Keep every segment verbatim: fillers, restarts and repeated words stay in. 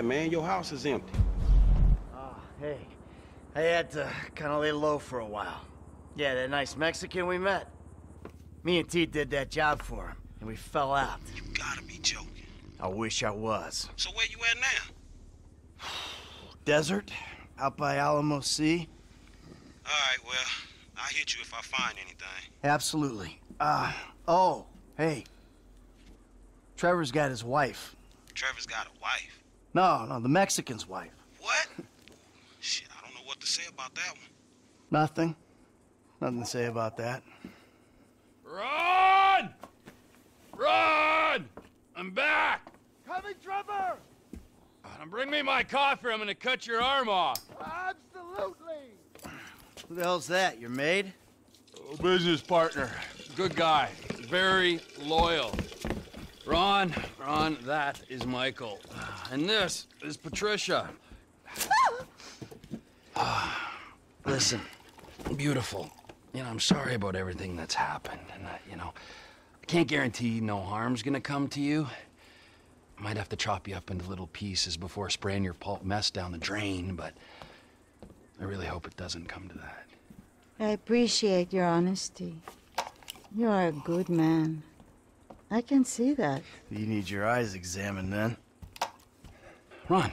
that, man? Your house is empty. Oh, hey. I had to kind of lay low for a while. Yeah, that nice Mexican we met. Me and T did that job for him, and we fell out. You gotta be joking. I wish I was. So where you at now? Desert, out by Alamo Sea. All right, well, I'll hit you if I find anything. Absolutely. Uh, oh, hey. Trevor's got his wife. Trevor's got a wife? No, no, the Mexican's wife. What? Shit, I don't know what to say about that one. Nothing. Nothing to say about that. Ron! Ron! I'm back! Coming, Trevor! Now bring me my coffee, I'm gonna cut your arm off. Absolutely! Who the hell's that, your maid? Oh, business partner. Good guy. Very loyal. Ron, Ron, that is Michael. And this is Patricia. Listen, beautiful. You know, I'm sorry about everything that's happened, and I, you know, I can't guarantee no harm's gonna come to you. I might have to chop you up into little pieces before spraying your pulp mess down the drain, but I really hope it doesn't come to that. I appreciate your honesty. You are a good man. I can see that. You need your eyes examined, then. Ron,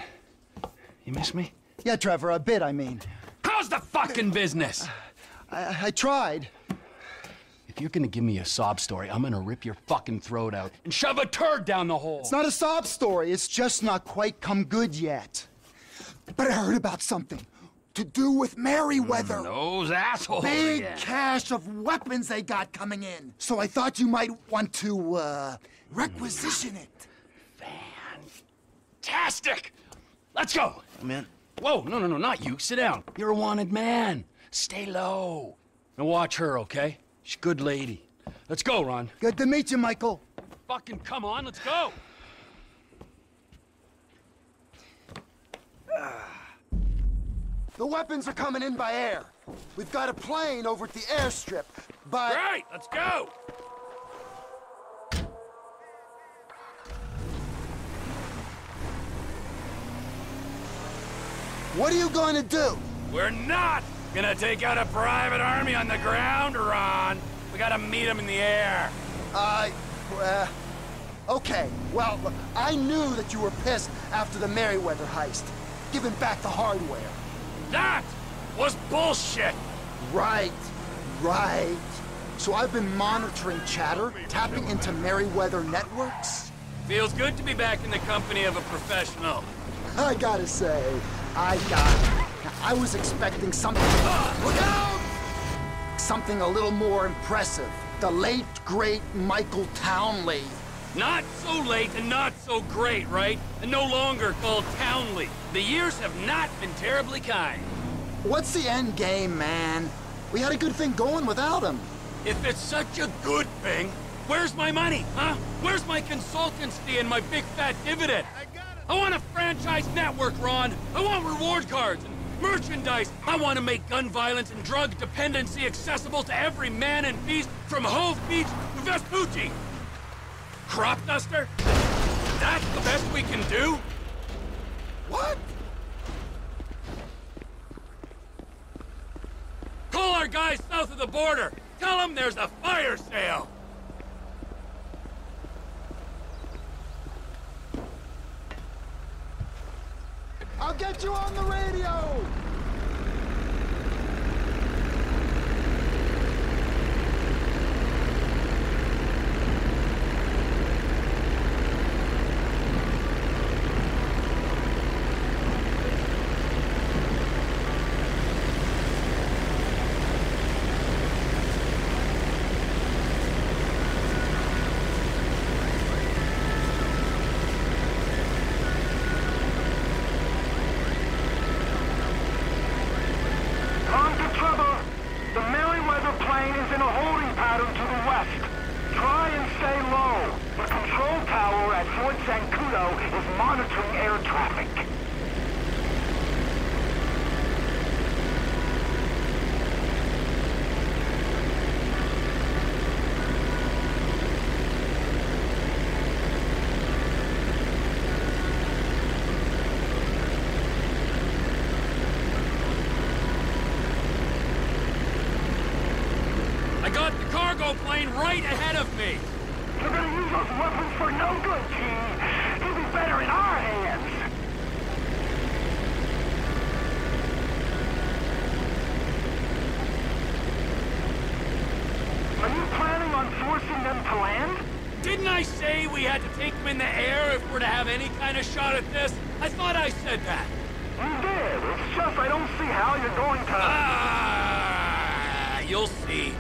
you miss me? Yeah, Trevor, a bit, I mean. How's the fucking business? I, I tried. If you're gonna give me a sob story, I'm gonna rip your fucking throat out and shove a turd down the hole. It's not a sob story. It's just not quite come good yet. But I heard about something to do with Merryweather. Mm, those assholes. Big yeah. cache of weapons they got coming in. So I thought you might want to uh, requisition mm. it. Fantastic. Let's go. I'm in. Whoa, no, no, no, not you. Sit down. You're a wanted man. Stay low. Now watch her, okay? She's a good lady. Let's go, Ron. Good to meet you, Michael. Fucking come on, let's go! The weapons are coming in by air. We've got a plane over at the airstrip, but... Right, let's go! What are you going to do? We're not! Gonna take out a private army on the ground, Ron. We gotta meet him in the air. Uh, uh, okay. Well, look, I knew that you were pissed after the Merryweather heist, giving back the hardware. That was bullshit. Right, right. So I've been monitoring chatter, tapping into Merryweather networks. Feels good to be back in the company of a professional. I gotta say, I got it. I was expecting something... Uh, look out! Something a little more impressive. The late, great Michael Townley. Not so late and not so great, right? And no longer called Townley. The years have not been terribly kind. What's the end game, man? We had a good thing going without him. If it's such a good thing, where's my money, huh? Where's my consultant's fee and my big fat dividend? I, I want a franchise network, Ron. I want reward cards. And merchandise! I want to make gun violence and drug dependency accessible to every man and beast from Hove Beach to Vespucci! Crop duster? That's the best we can do? What? Call our guys south of the border! Tell them there's a fire sale! I'll get you on the radio! plane right ahead of me! You're gonna use those weapons for no good, Chief! He'll be better in our hands! Are you planning on forcing them to land? Didn't I say we had to take them in the air if we're to have any kind of shot at this? I thought I said that. You did. It's just I don't see how you're going to... Ah, you'll see.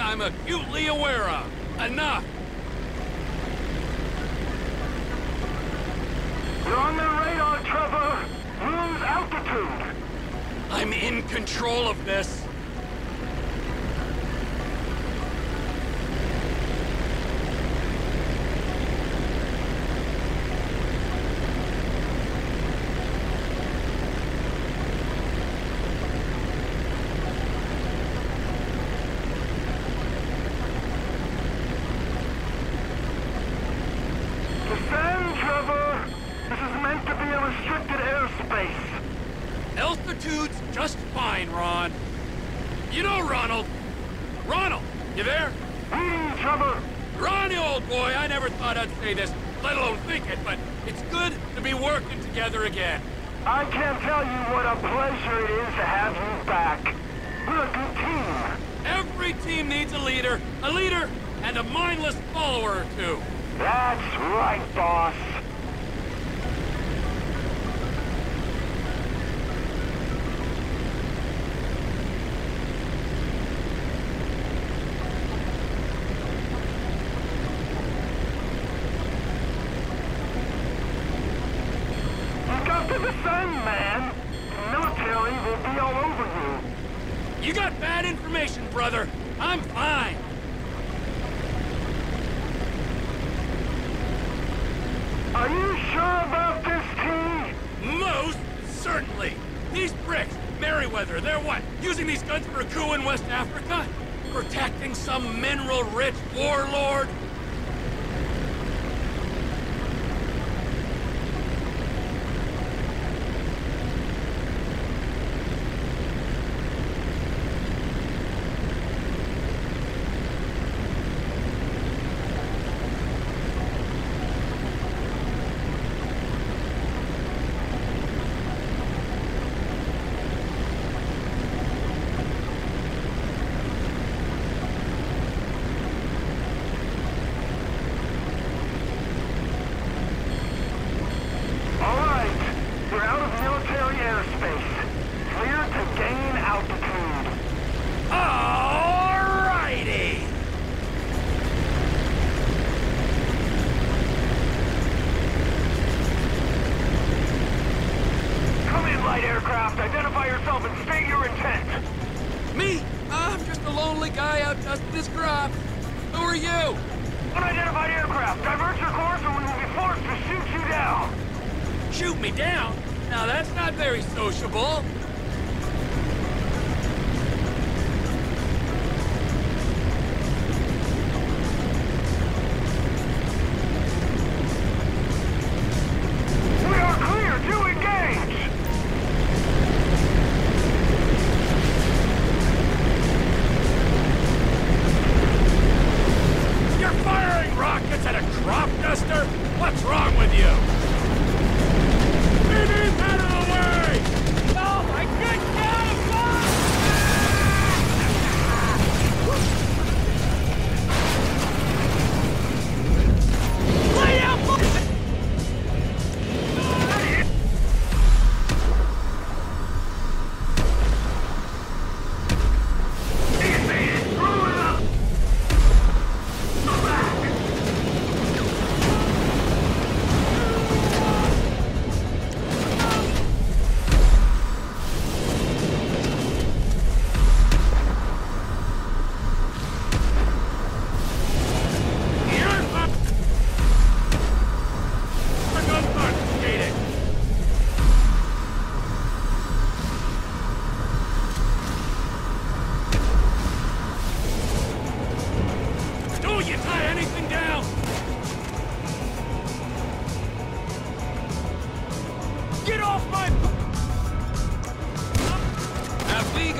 I'm acutely aware of. Enough! You're on their radar, Trevor! Lose altitude! I'm in control of this.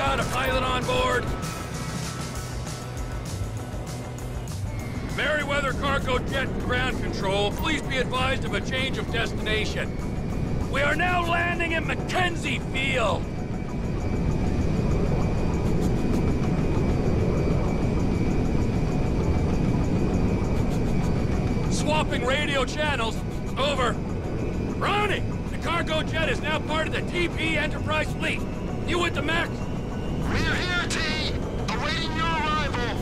Got a pilot on board. Merryweather cargo jet to ground control. Please be advised of a change of destination. We are now landing in Mackenzie Field. Swapping radio channels. Over. Ronnie, the cargo jet is now part of the T P Enterprise fleet. You with the Mac? We're here, T. Awaiting your arrival.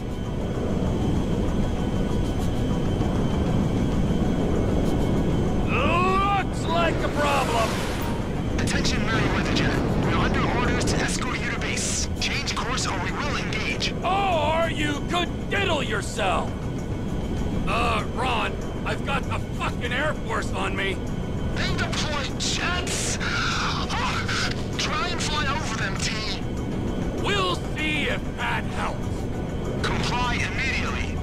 Looks like a problem. Attention, Merryweather Jet. We're under orders to escort you to base. Change course or we will engage. Or you could diddle yourself. Uh, Ron, I've got the fucking Air Force on me. They deploy jets? Oh, try and fly over them, T. We'll see if that helps. Comply immediately.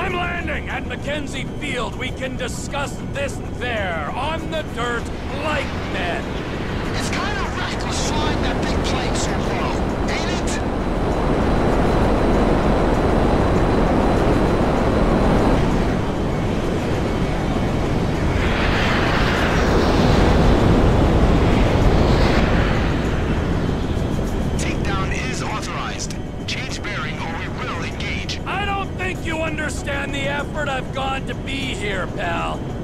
I'm landing at Mackenzie Field. We can discuss this there, on the dirt, like men. It's kind of reckless flying that big plane so low, ain't it? Understand the effort I've gone to be here, pal.